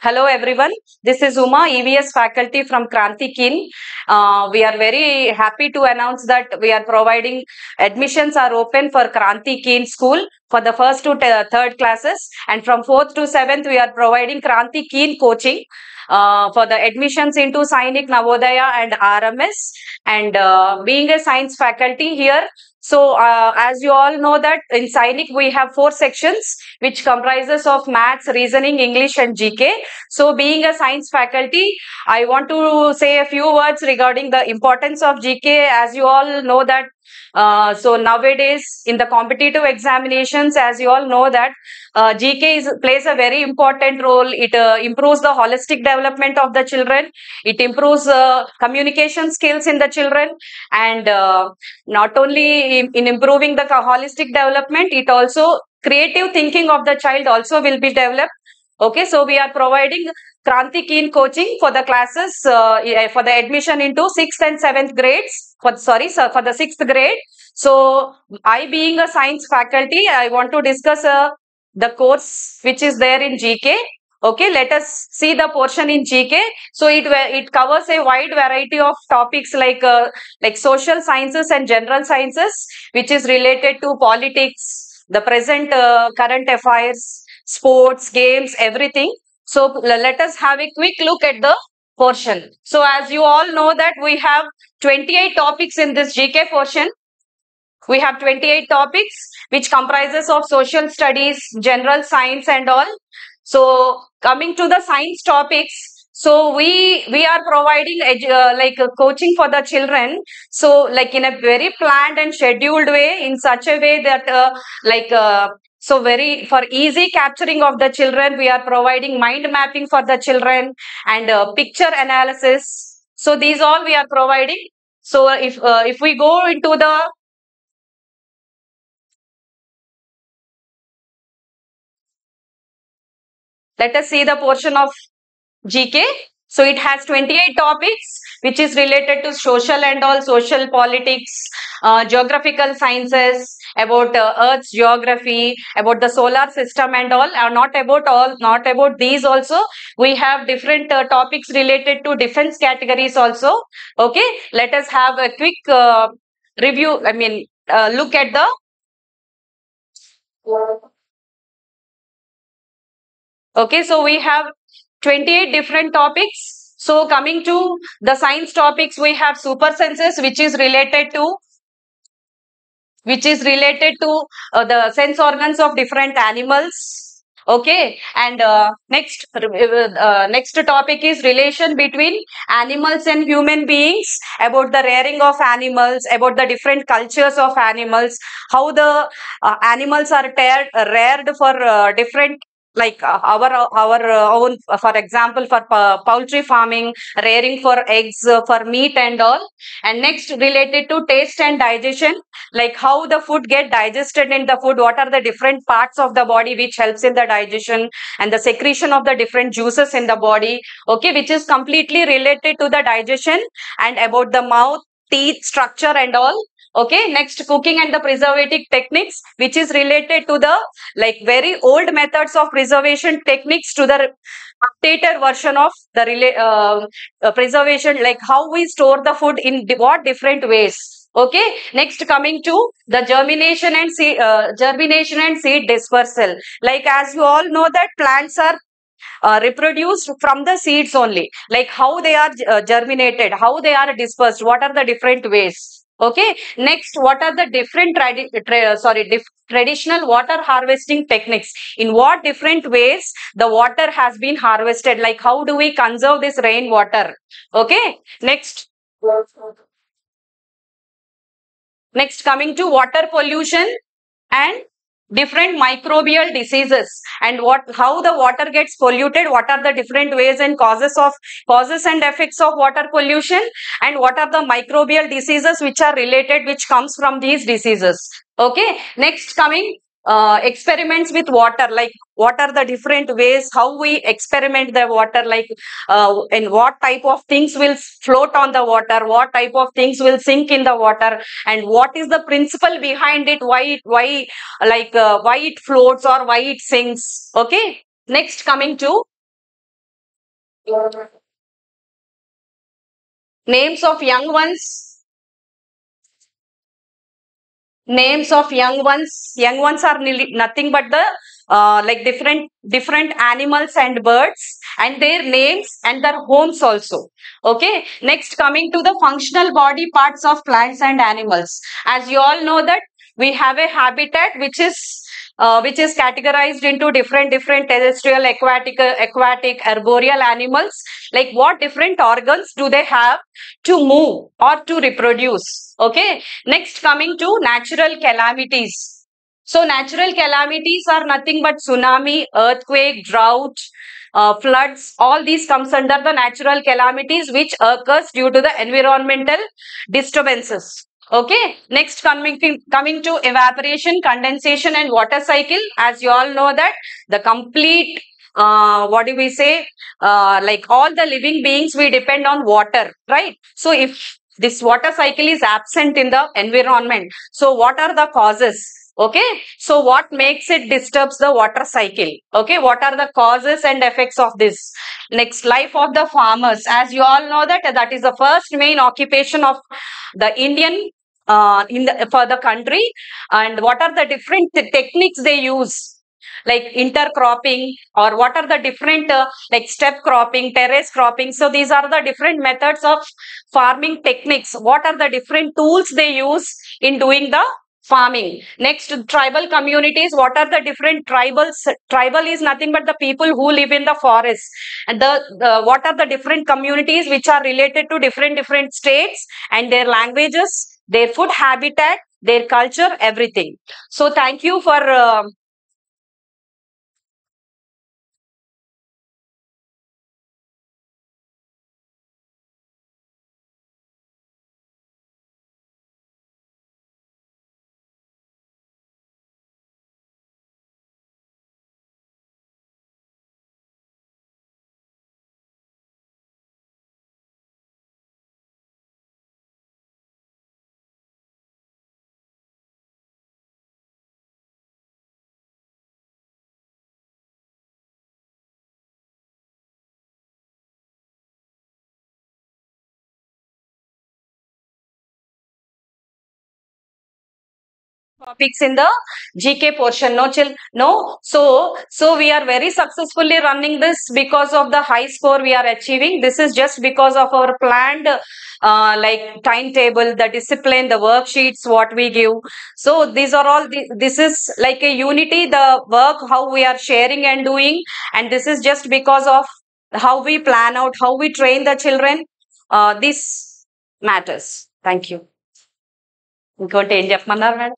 Hello everyone, this is Uma, EVS faculty from KranthiKeen. We are very happy to announce that we are providing admissions are open for KranthiKeen school for the first to third classes, and from fourth to seventh we are providing KranthiKeen coaching for the admissions into Sainik, Navodaya and RMS. And being a science faculty here, so as you all know that in Sainik we have four sections which comprises of maths, reasoning, English and GK. So being a science faculty, I want to say a few words regarding the importance of GK. As you all know that so nowadays in the competitive examinations, as you all know that GK plays a very important role. It improves the holistic development of the children, it improves communication skills in the children, and not only in improving the holistic development, it also creative thinking of the child also will be developed. Okay, so we are providing KranthiKeen coaching for the classes for the admission into 6th and 7th grades, for the 6th grade. So I being a science faculty, I want to discuss the course which is there in GK. Okay, let us see the portion in GK. So it covers a wide variety of topics like social sciences and general sciences, which is related to politics, the present current affairs, sports, games, everything. So let us have a quick look at the portion. So as you all know that we have 28 topics in this GK portion. We have 28 topics which comprises of social studies, general science and all. So coming to the science topics, so we are providing coaching for the children. So like in a very planned and scheduled way, in such a way that so very for easy capturing of the children, we are providing mind mapping for the children and picture analysis. So these all we are providing. So if we go into the let us see the portion of GK. So it has 28 topics which is related to social and all, social politics, geographical sciences, about Earth's geography, about the solar system and all. Not about these also. We have different topics related to defense categories also. Okay, let us have a quick review. I mean, look at the. Okay, so we have 28 different topics. So coming to the science topics, we have super senses, which is related to the sense organs of different animals. Okay, and next topic is relation between animals and human beings, about the rearing of animals, about the different cultures of animals, how the animals are reared for different our own, for example, for poultry farming, rearing for eggs, for meat and all. And next related to taste and digestion, like how the food get digested in the food, what are the different parts of the body which helps in the digestion, and the secretion of the different juices in the body. Okay, which is completely related to the digestion, and about the mouth, teeth structure and all. Okay, next cooking and the preservative techniques, which is related to the very old methods of preservation techniques to the updated version of the preservation, like how we store the food in what different ways. Okay, next coming to the germination and seed dispersal. Like as you all know that plants are reproduced from the seeds only, like how they are germinated, how they are dispersed, what are the different ways. Okay, next, what are the different traditional water harvesting techniques? In what different ways the water has been harvested? Like how do we conserve this rainwater? Okay, next. Next, coming to water pollution and different microbial diseases, and how the water gets polluted, what are the different ways and causes and effects of water pollution, and what are the microbial diseases which comes from these diseases. Okay, next coming experiments with water, like what are the different ways, how we experiment the water, and what type of things will float on the water, what type of things will sink in the water, and what is the principle behind it, why it floats or why it sinks. Okay, next coming to Names of young ones. Names of young ones. Young ones are nothing but the like different animals and birds, and their names and their homes also. Okay. Next, coming to the functional body parts of plants and animals. As you all know that we have a habitat which is categorized into different terrestrial, aquatic, arboreal animals. Like what different organs do they have to move or to reproduce? Okay. Next, coming to natural calamities. So natural calamities are nothing but tsunami, earthquake, drought, floods. All these comes under the natural calamities which occurs due to the environmental disturbances. Okay, next coming to evaporation, condensation and water cycle. As you all know that the complete, like all the living beings, we depend on water, right? So if this water cycle is absent in the environment, so what are the causes? Okay, so what makes it disturbs the water cycle? Okay, what are the causes and effects of this? Next, life of the farmers. As you all know that that is the first main occupation of the Indian for the country. And what are the different techniques they use? Like intercropping, or what are the different like step cropping, terrace cropping. So these are the different methods of farming techniques. What are the different tools they use in doing the farming? Next, tribal communities. What are the different tribals? Tribal is nothing but the people who live in the forest. And the what are the different communities which are related to different states and their languages, their food habitat, their culture, everything. So thank you for topics in the GK portion. No, chill. No. So we are very successfully running this because of the high score we are achieving. This is just because of our planned like timetable, the discipline, the worksheets, what we give. So these are all, this is like a unity, the work, how we are sharing and doing. And this is just because of how we plan out, how we train the children. This matters. Thank you. Inkonte em chepmannaru madam?